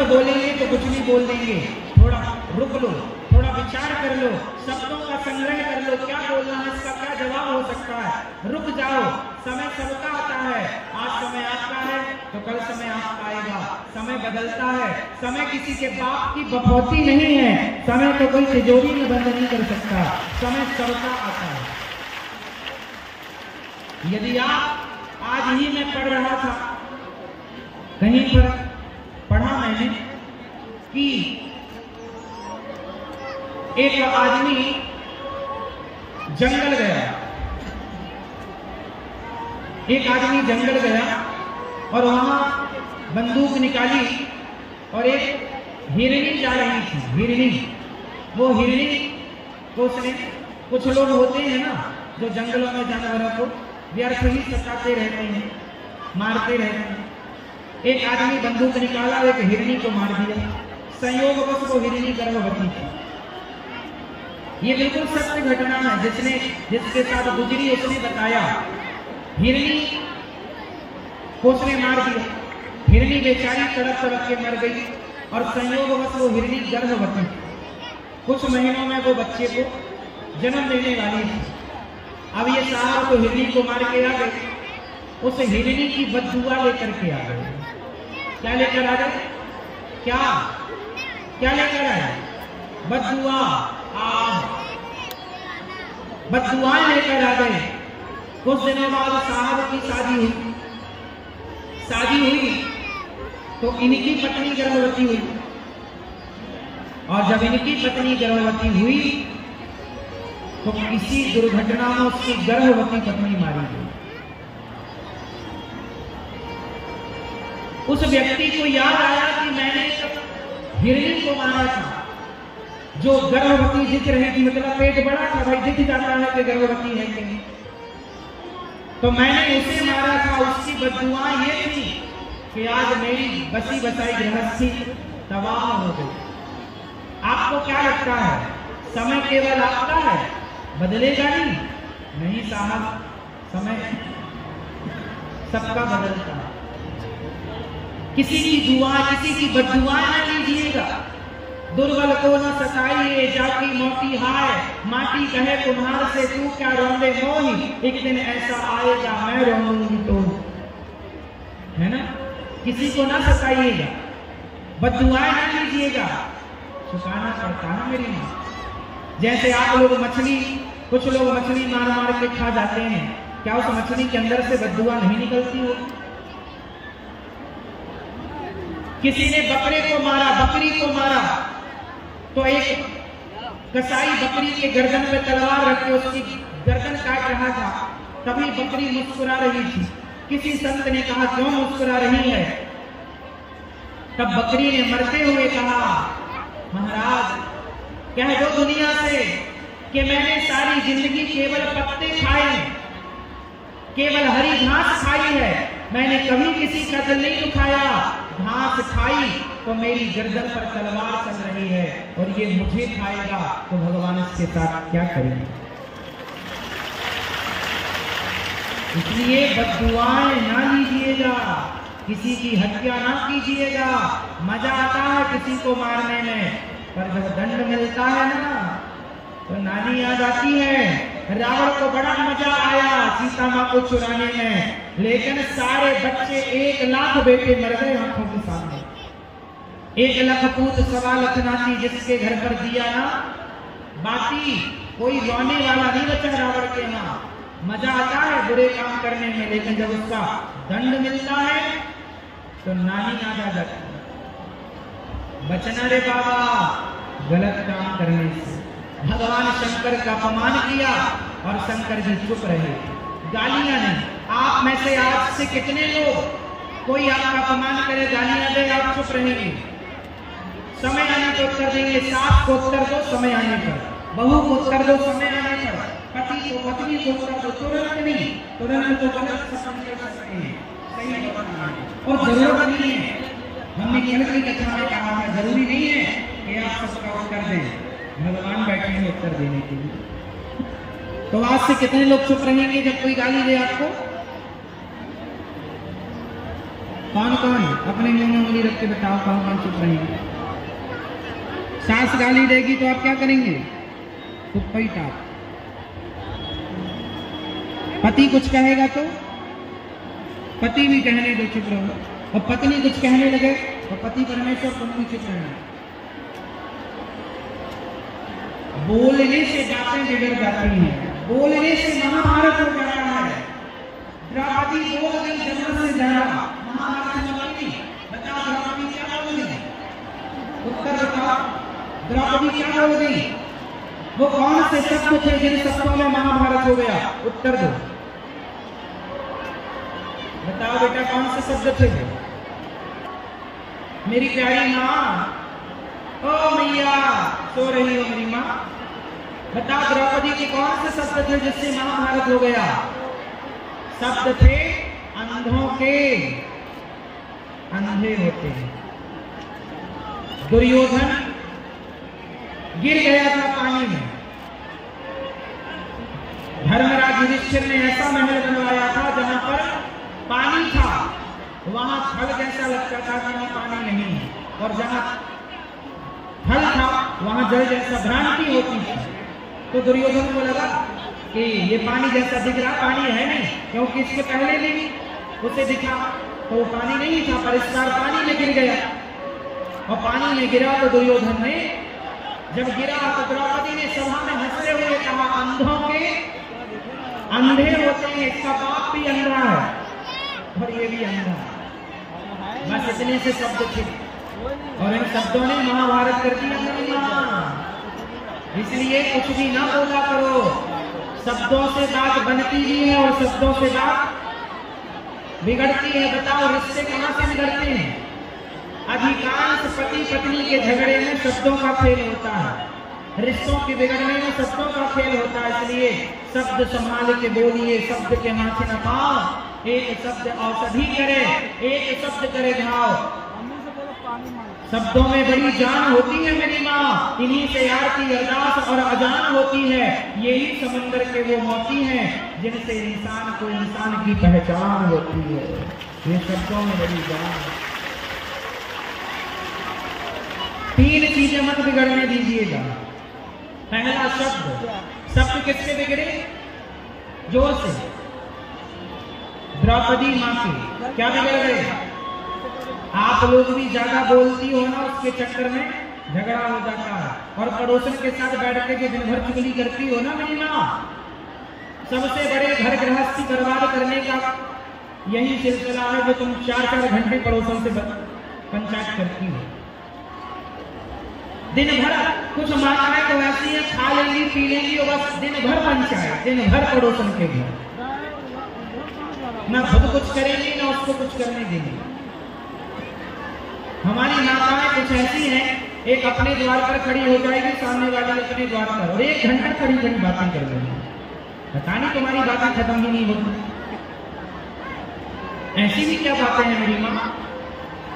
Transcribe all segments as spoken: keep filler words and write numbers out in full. शब्द बोलेंगे तो कुछ भी बोल देंगे, थोड़ा रुक लो, थोड़ा विचार कर लो, शब्दों का संग्रह कर लो, क्या बोलना है, इसका क्या जवाब हो सकता है। रुक जाओ, समय सबका आता है, आज समय आपका है तो कल समय आपका आएगा। समय बदलता है, समय किसी के बाप की बपौती नहीं है, समय तो कोई तिजोरी में बंद नहीं कर सकता, समय सबका आता है। यदि आप आज ही में पढ़ रहा था कहीं पर पढ़ा मैंने कि एक आदमी जंगल गया, एक आदमी जंगल गया और वहां बंदूक निकाली और एक हिरणी जा रही थी, हिरणी। वो हिरणी को उसने, कुछ लोग होते हैं ना जो जंगलों में जानवरों को व्यर्थ ही सताते रहते हैं, मारते रहते हैं। एक आदमी बंदूक निकाला और एक हिरणी को मार दिया, संयोगवश वो हिरणी गर्भवती थी। ये बिल्कुल सत्य घटना है, जिसने जिसके साथ गुजरी उसने बताया। हिरणी को उसने मार दिया, हिरणी बेचारी तड़प तड़प के मर गई और संयोगवश वो हिरणी गर्भवती, कुछ महीनों में वो बच्चे को जन्म देने वाली थी। अब ये साहब को हिरणी को मार के आ गए, उस हिरणी की बददुआ लेकर के आ गए। क्या लेकर आ गए? क्या क्या लेकर आए? बददुआ। आप बददुआएं लेकर आ गए। कुछ दिनों बाद साहब की शादी हुई, शादी हुई तो इनकी पत्नी गर्भवती हुई, और जब इनकी पत्नी गर्भवती हुई तो किसी दुर्घटना में उसकी गर्भवती पत्नी मारी गई। उस व्यक्ति को याद आया कि मैंने हिरणी को मारा था, जो गर्भवती दिख रही थी, मतलब पेट बड़ा था भाई, दिख जाता है कि गर्भवती है कि नहीं, तो मैंने उसे मारा था। उसकी बददुआ ये थी कि आज मेरी बसी बसाई गृहस्थी तबाह हो गई। आपको क्या लगता है समय केवल आपका है, बदलेगा नहीं? नहीं साहब, समय सबका बदलता है। किसी की दुआ, किसी की बददुआ न लीजिएगा। दुर्बल को न सताइए, जाकी मोती हाय, माटी कहे तुम्हार से तू क्या रोंदे मोही, एक दिन ऐसा आएगा मैं रोंदूंगी तो, है ना। किसी को ना सताइएगा, बददुआएं ना लीजिएगा, चुकाना पड़ता है मेरी माँ। जैसे आप लोग मछली, कुछ लोग मछली मार मार के खा जाते हैं, क्या उस मछली के अंदर से बददुआ नहीं निकलती होगी? किसी ने बकरे को मारा, बकरी को मारा तो एक कसाई बकरी के गर्दन पे तलवार रख के उसकी गर्दन काट रहा था, तभी बकरी मुस्कुरा रही थी। किसी संत ने कहा क्यों मुस्कुरा रही है, तब बकरी ने मरते हुए कहा महाराज कह दो दुनिया से कि मैंने सारी जिंदगी केवल पत्ते खाए, केवल हरी घास खाई है, मैंने कभी किसी का दिल नहीं दुखाया। घास खाई तो मेरी गर्दन पर तलवार चल रही है, और ये मुझे खाएगा तो भगवान इसके साथ क्या करेंगे। इसलिए बददुआएं ना लीजिएगा, किसी की हत्या ना कीजिएगा। मजा आता है किसी को मारने में, पर जब दंड मिलता है ना तो नानी याद आती है। रावण को बड़ा मजा आया सीता माँ को चुराने में, लेकिन सारे बच्चे एक लाख बेटे मर गए आंखों के सामने। एक लाख पूत सवा लाख नाती, जिसके घर पर दिया ना बाती, कोई रोने वाला नहीं बचा रावण के यहाँ। मजा आता है बुरे काम करने में, लेकिन जब उसका दंड मिलता है तो नानी याद आ जाती है, बचना रे बाबा गलत काम करने से। भगवान शंकर का अपमान किया और शंकर जी चुप रहे, गालियां नहीं। आप में से, आपसे कितने लोग कोई आपका अपमान करे, गालियां दे, आप चुप रहेंगे? समय आने पर उत्तर देंगे। सास को उत्तर दो समय आने पर, बहू को उत्तर दो समय आने पर, पति को, पत्नी को उत्तर दो। तुरंत नहीं, तुरंत तो गलत समझ सकते हैं, सही और जरूरत नहीं है। हमने कल की कथा में कहा है जरूरी नहीं है कि आप सबका उत्तर दें, भगवान बैठे हैं उत्तर देने के लिए। तो आज से कितने लोग चुप रहेंगे जब कोई गाली दे आपको? कौन कौन अपने मुंह में उंगली रख के बताओ कौन कौन चुप रहेंगे। सास गाली देगी तो आप क्या करेंगे? कुप्पई टाप। पति कुछ कहेगा तो पति भी कहने दो चुप रहो, और पत्नी कुछ कहने लगे तो पति कहने तो तुम भी चुप रहना। बोलने से बातें बिगड़ जाती हैं, बोलने से महाभारत हो जाता है। द्रौपदी बोल गई जन्म से जरा, महाराज ने बोली बताओ द्रौपदी क्या बोल गई? उत्तर बताओ द्रौपदी क्या बोल गई? वो कौन से शब्द थे जिन शब्दों में महाभारत हो गया? उत्तर दो, बताओ बेटा कौन से शब्द थे? मेरी प्यारी माँ, ओ मैया सो रही हो मेरी माँ। बताओ द्रौपदी के कौन से शब्द थे जिससे महाभारत हो गया? शब्द थे अंधों के, अंधे होते हैं। दुर्योधन गिर गया था पानी में, धर्मराज युधिष्ठिर ने ऐसा महल बनवाया था जहां पर पानी था, वहां फल कैसा लगता था कि पानी नहीं, और जहां फल था वहां जल जैसा भ्रांति होती थी। तो दुर्योधन को लगा कि ये पानी जैसा दिख रहा, पानी है नहीं, क्योंकि इसके पहले भी उसे दिखा तो वो पानी नहीं था, पर इस बार पानी में गिर गया। और पानी में गिरा तो दुर्योधन ने जब गिरा तो द्रौपदी ने सभा में हंसते हुए कहा अंधों के अंधे होते हैं, इसका बाप भी अंधा है और ये भी अंधा। बस इतने से शब्द थे और इन शब्दों ने महाभारत कर दिया। इसलिए कुछ भी ना बोला करो, शब्दों से बात बनती ही है और शब्दों से बात बिगड़ती है। बताओ रिश्ते कहां से बिगड़ते हैं? अधिकांश पति पत्नी के झगड़े में शब्दों का खेल होता है, रिश्तों के बिगड़ने में शब्दों का खेल होता है। इसलिए शब्द संभाल के बोलिए, शब्द के माथे न पाओ। एक शब्द औषधि करे, एक शब्द करे घाव। शब्दों में बड़ी जान होती है मेरी माँ, इन्हीं से यार की अरदास और अजान होती है। यही समंदर के वो मोती हैं जिनसे इंसान को इंसान की पहचान होती है। ये शब्दों में बड़ी जान। तीन चीजें मत बिगड़ने दीजिएगा। पहला शब्द, शब्द किससे बिगड़े? जोर से। द्रौपदी माँ की क्या बिगड़ गए? आप लोग भी ज्यादा बोलती हो ना, उसके चक्कर में झगड़ा हो जाता है। और पड़ोसन के साथ बैठ के दिन भर चुगली करती हो ना मेरी माँ, सबसे बड़े घर गृहस्थी बर्बाद करने का यही सिलसिला है जो तुम चार चार घंटे पड़ोसन से पंचायत करती हो दिन भर। कुछ माताएं तो ऐसी है खा लेंगी पी लेंगी और बस दिन भर पंचायत, दिन भर पड़ोसन के घर, ना खुद कुछ करेंगी ना उसको कुछ करने देंगी। हमारी माताएं कुछ ऐसी हैं, एक अपने द्वार पर खड़ी हो जाएगी, सामने वाली अपने द्वार पर, और एक घंटा खड़ी खड़ी बातें कर लेंगी। पता नहीं तुम्हारी बातें खत्म ही नहीं होती। ऐसी भी क्या बातें हैं मेरी माँ?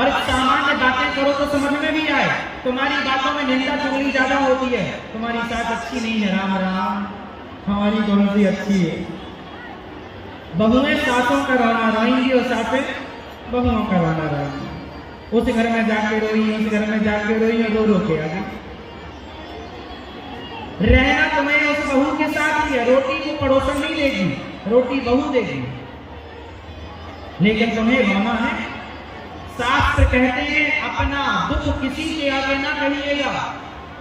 और सामान्य बातें करो तो समझ में भी आए। तुम्हारी बातों में निंदा चुगली ज्यादा होती है। तुम्हारी सास अच्छी नहीं है, राम राम हमारी कौन सी अच्छी है। बहुएं सासों का राना रहेंगी और सासे बहुओं का राना रहेंगी। उस घर में जाके रोई, उस घर में जाके रोई, और रो रो के आ गई। रहना तुम्हें उस बहू के साथ ही है। रोटी को पड़ोसन नहीं देगी, रोटी बहू देगी। लेकिन तुम्हें मामा है। शास्त्र कहते हैं अपना दुख किसी के आगे ना कहिएगा,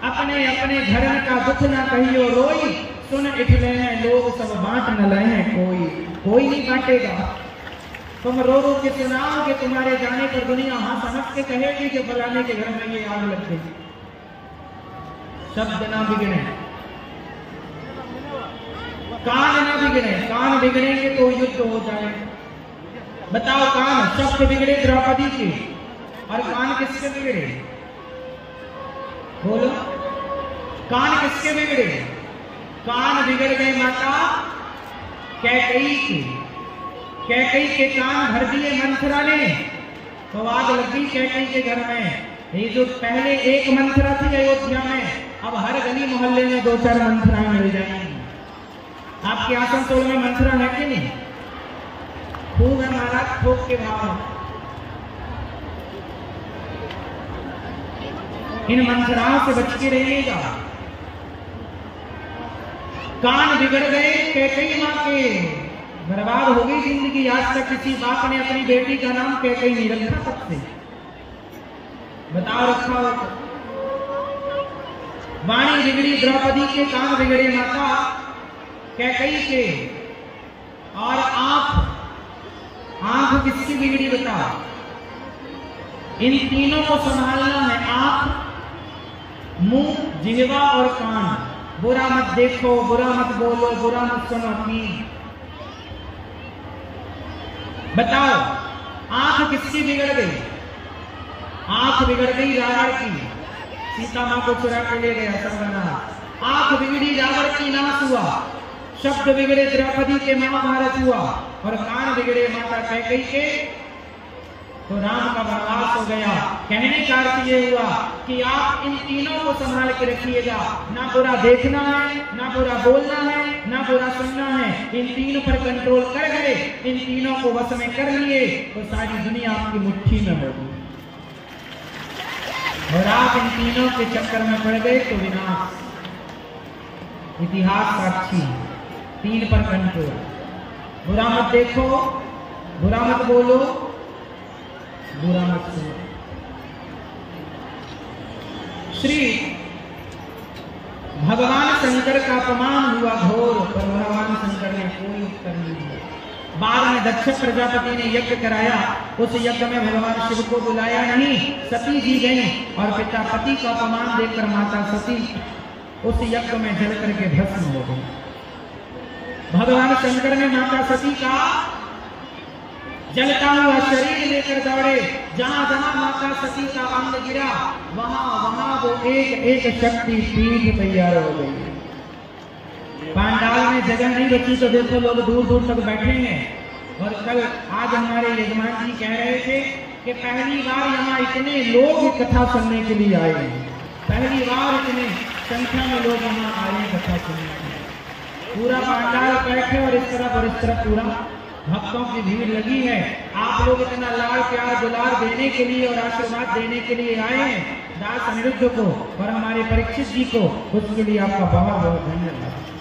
अपने अपने घर का दुख ना कहियो रोई, सुन इठले हैं लोग सब बांट न लाए हैं कोई। कोई नहीं बांटेगा। तुम रो रो के सुनाओ कि तुम्हारे जाने पर दुनिया हाथ हंस के कहेगी कि फलाने के घर में ये आग लग गई। शब्द ना बिगड़े, कान ना बिगड़े। कान बिगड़ेंगे तो युद्ध हो जाए। बताओ कान, शब्द बिगड़े द्रौपदी के, और कान किसके बिगड़े? बोलो कान किसके बिगड़े? कान बिगड़ गए माता कैकेयी के। कैकेयी के कान भर दिए मंथरा ने तो आग लग गई कैकेयी के घर में। ये जो पहले एक मंथरा थी अयोध्या में, अब हर गली मोहल्ले में दो चार मंथरा मिल जाएंगी। आपके आसनसोल में मंथरा है कि नहीं? खूब है महाराज, थोक के भाव। इन मंत्राओं से बच के रहिएगा। कान बिगड़ गए कैकई माँ के, बर्बाद हो गई जिंदगी। आज तक किसी बाप ने अपनी बेटी का नाम कैकई नहीं रखा। सबसे बताओ रखा होता। वाणी बिगड़ी द्रौपदी के, कान बिगड़े माता कैकई के। और आंख, आंख किसकी बिगड़ी बताओ। इन तीनों को संभालना है। आंख, मुंह, जिह्वा और कान। बुरा मत देखो, बुरा मत बोलो, बुरा मत सुनो। बताओ आंख किसकी बिगड़ गई। आंख बिगड़ गई रावण की, सीता मां को चुरा के ले गया सर्वनाश। आंख बिगड़ी रावण की, नाश हुआ। शब्द बिगड़े द्रौपदी के, महाभारत हुआ। और कान बिगड़े माता कैकेयी के, तो राम का वनवास हो गया। कहने का अर्थ ये हुआ कि आप इन तीनों को संभाल के रखिएगा। ना बुरा देखना है, ना बुरा बोलना है, ना बुरा सुनना है। इन तीनों पर कंट्रोल कर गए, इन तीनों को वश में कर लिए, तो सारी दुनिया आपकी मुट्ठी में होगी। और आप इन तीनों के चक्कर में पड़ गए तो विनाश। इतिहास साक्षी, तीन पर कंट्रोल। बुरा मत देखो, बुरा मत बोलो, बुरा मत सुनो। श्री भगवान शंकर का अपमान हुआ घोर, पर भगवान शंकर ने कोई उत्तर नहीं दिया। बाद में दक्ष प्रजापति ने यज्ञ कराया। उस यज्ञ में भगवान शिव को बुलाया नहीं, सती जी गई। और पिता पति का अपमान देखकर माता सती उस यज्ञ में जल करके भस्म हो गई। भगवान शंकर ने माता सती का जलता हुआ शरीर लेकर दौड़े। जहां जहां माता सती का अंग गिरा, वहां वहां वो एक एक शक्ति पीठ तैयार हो गई। पांडाल में जगह नहीं बची, तो देखो लोग दूर दूर तक बैठे हैं। और कल आज हमारे यजमान जी कह रहे थे कि पहली बार यहाँ इतने लोग कथा सुनने के लिए आए हैं। पहली बार इतने संख्या में लोग यहाँ आए कथा सुनने के लिए। पूरा पांडाल बैठे और इस तरफ और इस तरफ पूरा भक्तों की भीड़ लगी है। आप लोग इतना लाल प्यार दुलार देने के लिए और आशीर्वाद देने के लिए आए हैं दास अनिरुद्ध को और हमारे परीक्षित जी को। उसके लिए आपका बहुत बहुत धन्यवाद।